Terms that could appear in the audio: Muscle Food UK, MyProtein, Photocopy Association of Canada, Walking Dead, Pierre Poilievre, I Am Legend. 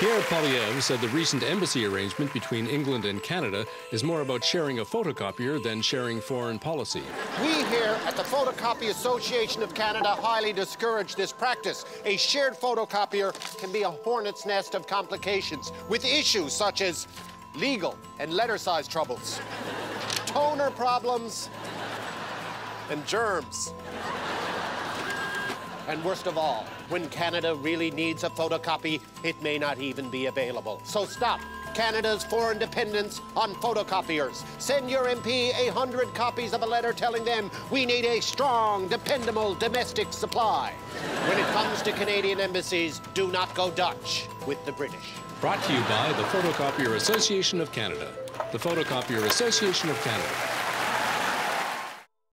Pierre Poilievre said the recent embassy arrangement between England and Canada is more about sharing a photocopier than sharing foreign policy. We here at the Photocopy Association of Canada highly discourage this practice. A shared photocopier can be a hornet's nest of complications, with issues such as legal and letter size troubles, toner problems, and germs. And worst of all, when Canada really needs a photocopy, it may not even be available. So stop Canada's foreign dependence on photocopiers. Send your MP 100 copies of a letter telling them we need a strong, dependable domestic supply. When it comes to Canadian embassies, do not go Dutch with the British. Brought to you by the Photocopier Association of Canada. The Photocopier Association of Canada.